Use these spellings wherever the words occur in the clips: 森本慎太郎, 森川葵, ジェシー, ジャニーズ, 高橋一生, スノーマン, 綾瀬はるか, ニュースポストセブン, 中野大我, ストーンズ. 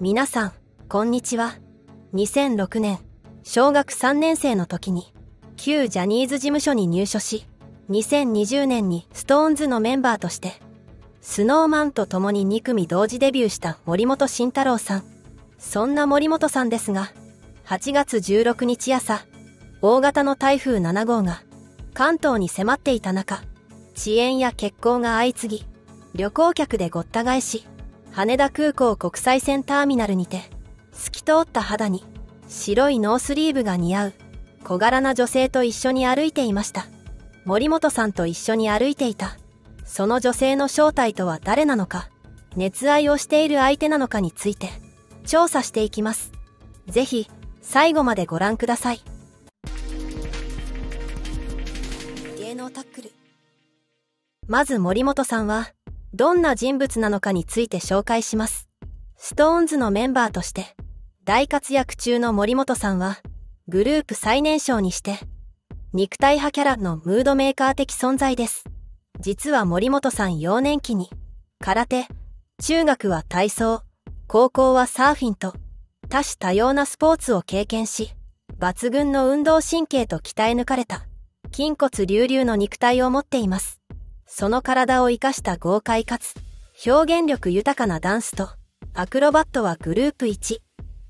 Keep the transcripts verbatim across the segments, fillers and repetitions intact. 皆さん、こんにちは。にせんろくねん、小学さんねん生の時に、旧ジャニーズ事務所に入所し、にせんにじゅうねんにストーンズのメンバーとして、スノーマンと共にに組同時デビューした森本慎太郎さん。そんな森本さんですが、はちがつじゅうろくにち朝、大型の台風ななごうが関東に迫っていた中、遅延や欠航が相次ぎ、旅行客でごった返し、羽田空港国際線ターミナルにて、透き通った肌に白いノースリーブが似合う小柄な女性と一緒に歩いていました。森本さんと一緒に歩いていた、その女性の正体とは誰なのか、熱愛をしている相手なのかについて調査していきます。ぜひ最後までご覧ください。芸能タックル。まず森本さんはどんな人物なのかについて紹介します。ストーンズのメンバーとして大活躍中の森本さんはグループ最年少にして肉体派キャラのムードメーカー的存在です。実は森本さん幼年期に空手、中学は体操、高校はサーフィンと多種多様なスポーツを経験し、抜群の運動神経と鍛え抜かれた筋骨隆々の肉体を持っています。その体を生かした豪快かつ表現力豊かなダンスとアクロバットはグループいち。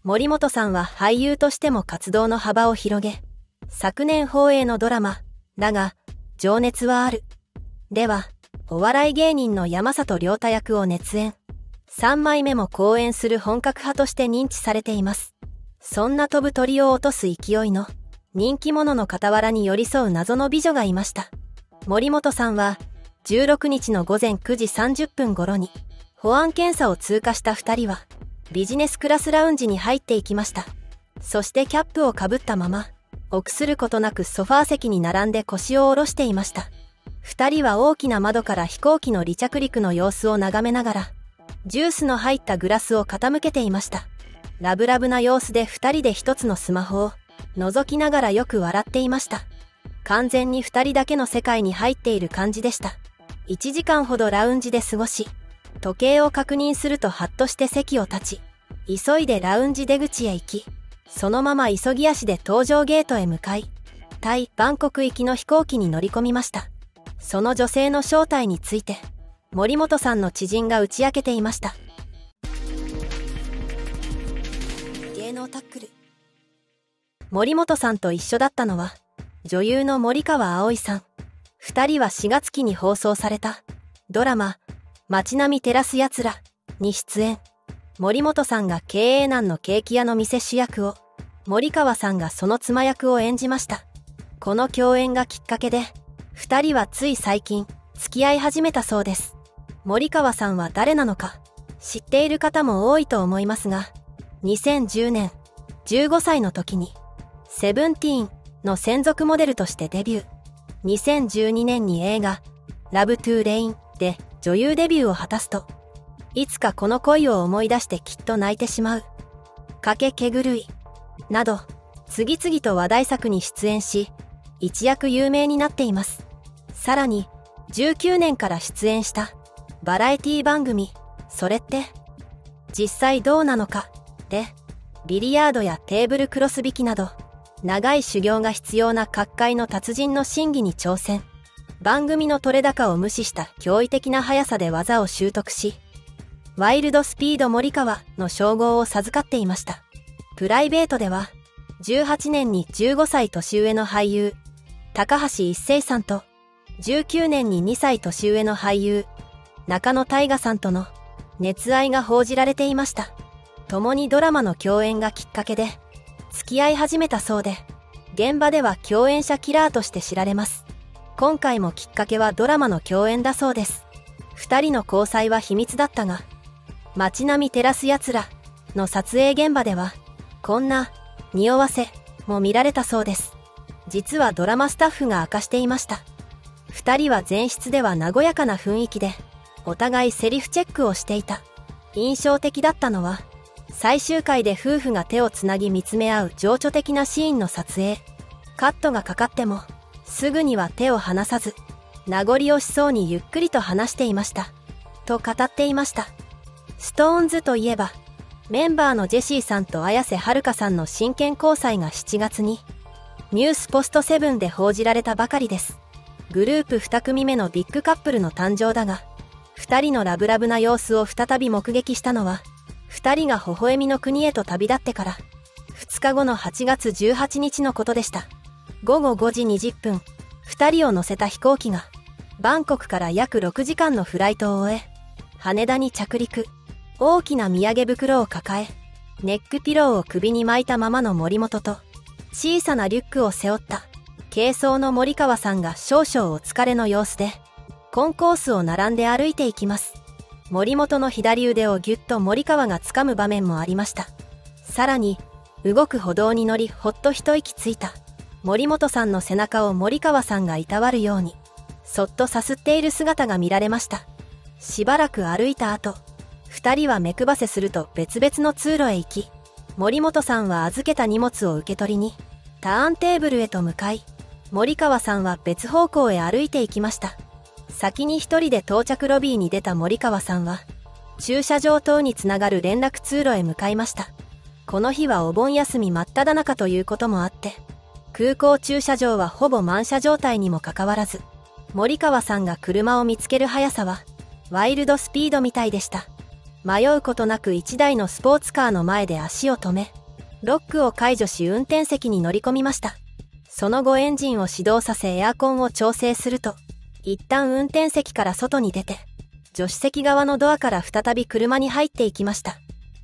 森本さんは俳優としても活動の幅を広げ、昨年放映のドラマ、だが、情熱はある。では、お笑い芸人の山里亮太役を熱演。さんまいめも公演する本格派として認知されています。そんな飛ぶ鳥を落とす勢いの人気者の傍らに寄り添う謎の美女がいました。森本さんはじゅうろくにちのごぜんくじさんじゅっぷん頃に保安検査を通過したふたりはビジネスクラスラウンジに入っていきました。そしてキャップをかぶったまま臆することなくソファー席に並んで腰を下ろしていました。ふたりは大きな窓から飛行機の離着陸の様子を眺めながらジュースの入ったグラスを傾けていました。ラブラブな様子でふたりでひとつのスマホを覗きながらよく笑っていました。完全にふたりだけの世界に入っている感じでした。いちじかんほどラウンジで過ごし、時計を確認するとハッとして席を立ち、急いでラウンジ出口へ行き、そのまま急ぎ足で搭乗ゲートへ向かい、タイ・バンコク行きの飛行機に乗り込みました。その女性の正体について、森本さんの知人が打ち明けていました。芸能タックル。森本さんと一緒だったのは、女優の森川葵さん。二人はしがつきに放送された、ドラマ、街並み照らす奴らに出演。森本さんが経営難のケーキ屋の店主役を、森川さんがその妻役を演じました。この共演がきっかけで、二人はつい最近、付き合い始めたそうです。森川さんは誰なのか、知っている方も多いと思いますが、にせんじゅうねん、じゅうごさいの時に、セブンティーンの専属モデルとしてデビュー。にせんじゅうにねんに映画、ラブトゥーレインで、女優デビューを果たすと、いつかこの恋を思い出してきっと泣いてしまう。かけけぐるい。など、次々と話題作に出演し、一躍有名になっています。さらに、じゅうきゅうねんから出演した、バラエティ番組、それって、実際どうなのか、で、ビリヤードやテーブルクロス引きなど、長い修行が必要な各界の達人の真偽に挑戦。番組の取れ高を無視した驚異的な速さで技を習得し、ワイルドスピード森川の称号を授かっていました。プライベートでは、じゅうはちねんにじゅうごさい年上の俳優、高橋一生さんと、じゅうきゅうねんににさい年上の俳優、中野大我さんとの熱愛が報じられていました。共にドラマの共演がきっかけで、付き合い始めたそうで、現場では共演者キラーとして知られます。今回もきっかけはドラマの共演だそうです。二人の交際は秘密だったが、街並み照らす奴らの撮影現場では、こんな匂わせも見られたそうです。実はドラマスタッフが明かしていました。二人は前室では和やかな雰囲気で、お互いセリフチェックをしていた。印象的だったのは、最終回で夫婦が手をつなぎ見つめ合う情緒的なシーンの撮影。カットがかかっても、すぐには手を離さず、名残惜しそうにゆっくりと話していました。と語っていました。ストーンズといえば、メンバーのジェシーさんと綾瀬はるかさんの真剣交際がしちがつにニュースポストセブンで報じられたばかりです。グループに組目のビッグカップルの誕生だが、ふたりのラブラブな様子を再び目撃したのは、ふたりが微笑みの国へと旅立ってからふつかごのはちがつじゅうはちにちのことでした。午後ごじにじゅっぷん、ふたりを乗せた飛行機が、バンコクから約ろくじかんのフライトを終え、羽田に着陸。大きな土産袋を抱え、ネックピローを首に巻いたままの森本と、小さなリュックを背負った、軽装の森川さんが少々お疲れの様子で、コンコースを並んで歩いていきます。森本の左腕をぎゅっと森川が掴む場面もありました。さらに、動く歩道に乗りほっと一息ついた、森本さんの背中を森川さんがいたわるように、そっとさすっている姿が見られました。しばらく歩いた後、二人は目くばせすると別々の通路へ行き、森本さんは預けた荷物を受け取りに、ターンテーブルへと向かい、森川さんは別方向へ歩いていきました。先に一人で到着ロビーに出た森川さんは、駐車場等につながる連絡通路へ向かいました。この日はお盆休み真っ只中ということもあって、空港駐車場はほぼ満車状態にもかかわらず、森川さんが車を見つける速さは、ワイルドスピードみたいでした。迷うことなく一台のスポーツカーの前で足を止め、ロックを解除し運転席に乗り込みました。その後エンジンを始動させエアコンを調整すると、一旦運転席から外に出て、助手席側のドアから再び車に入っていきました。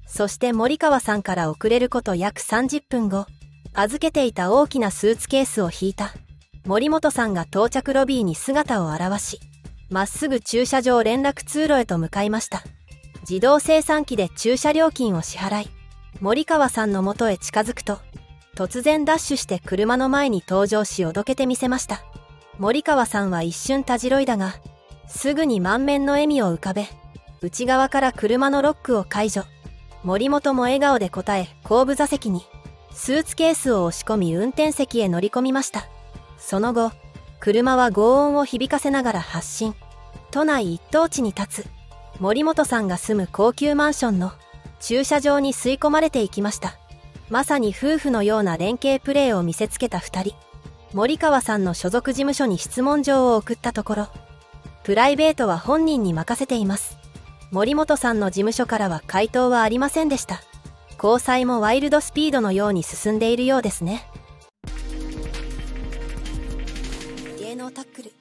そして森川さんから遅れること約さんじゅっぷんご、預けていた大きなスーツケースを引いた、森本さんが到着ロビーに姿を現し、まっすぐ駐車場連絡通路へと向かいました。自動精算機で駐車料金を支払い、森川さんの元へ近づくと、突然ダッシュして車の前に登場しおどけてみせました。森川さんは一瞬たじろいだが、すぐに満面の笑みを浮かべ、内側から車のロックを解除。森本も笑顔で答え、後部座席に、スーツケースを押し込み運転席へ乗り込みました。その後、車は轟音を響かせながら発進。都内一等地に立つ。森本さんが住む高級マンションの駐車場に吸い込まれていきました。まさに夫婦のような連携プレーを見せつけた二人。森川さんの所属事務所に質問状を送ったところ、プライベートは本人に任せています。森本さんの事務所からは回答はありませんでした。交際もワイルドスピードのように進んでいるようですね。芸能タックル。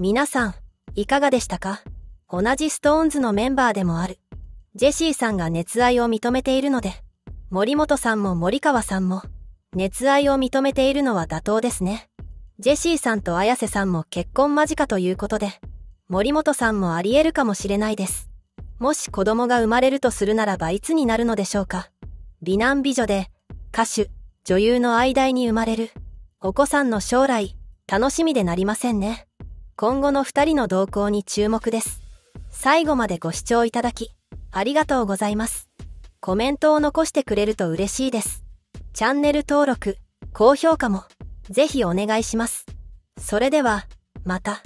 皆さん、いかがでしたか？同じストーンズのメンバーでもあるジェシーさんが熱愛を認めているので、森本さんも森川さんも熱愛を認めているのは妥当ですね。ジェシーさんと綾瀬さんも結婚間近ということで、森本さんもあり得るかもしれないです。もし子供が生まれるとするならばいつになるのでしょうか。美男美女で歌手、女優の間に生まれるお子さんの将来、楽しみでなりませんね。今後の二人の動向に注目です。最後までご視聴いただき、ありがとうございます。コメントを残してくれると嬉しいです。チャンネル登録、高評価も、ぜひお願いします。それでは、また。